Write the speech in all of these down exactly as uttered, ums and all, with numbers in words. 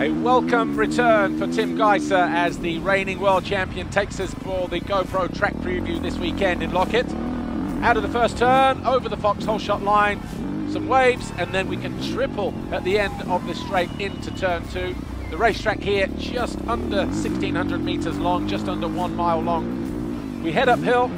A welcome return for Tim Gajser as the reigning world champion takes us for the GoPro track preview this weekend in Loket. Out of the first turn, over the foxhole shot line, some waves, and then we can triple at the end of the straight into turn two. The racetrack here just under sixteen hundred meters long, just under one mile long. We head uphill,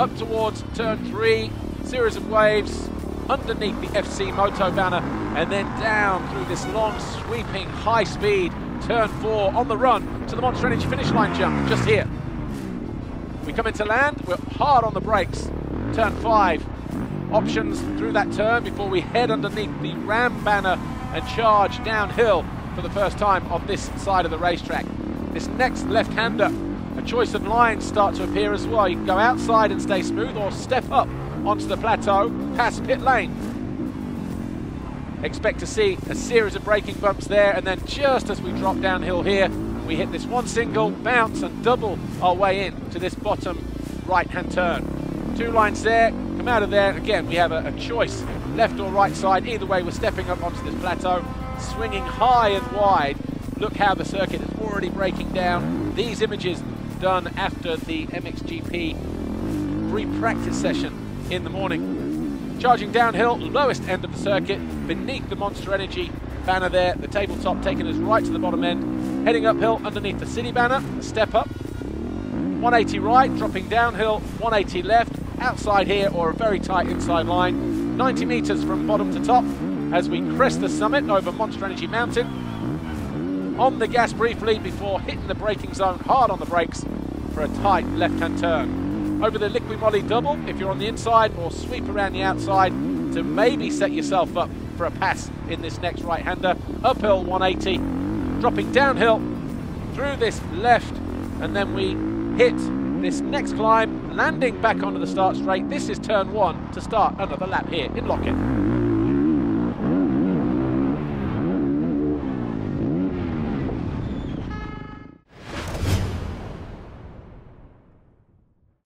up towards turn three, series of waves, underneath the F C Moto banner, and then down through this long, sweeping, high-speed turn four on the run to the Monster Energy finish line jump, just here. We come into land, we're hard on the brakes. Turn five, options through that turn before we head underneath the Ram banner and charge downhill for the first time on this side of the racetrack. This next left-hander, a choice of lines start to appear as well. You can go outside and stay smooth or step up onto the plateau, past pit lane. Expect to see a series of braking bumps there, and then just as we drop downhill here, we hit this one single, bounce and double our way in to this bottom right-hand turn. Two lines there, come out of there. Again, we have a, a choice, left or right side. Either way, we're stepping up onto this plateau, swinging high and wide. Look how the circuit is already breaking down. These images done after the M X G P pre-practice session in the morning. Charging downhill, lowest end of the circuit, beneath the Monster Energy banner there, the tabletop taking us right to the bottom end, heading uphill underneath the City banner, a step up, one eighty right, dropping downhill, one eighty left, outside here or a very tight inside line, ninety meters from bottom to top as we crest the summit over Monster Energy Mountain, on the gas briefly before hitting the braking zone hard on the brakes for a tight left-hand turn. Over the Liqui Moly double if you're on the inside, or sweep around the outside to maybe set yourself up for a pass in this next right-hander. Uphill one eighty, dropping downhill through this left, and then we hit this next climb, landing back onto the start straight. This is turn one to start another lap here in Loket.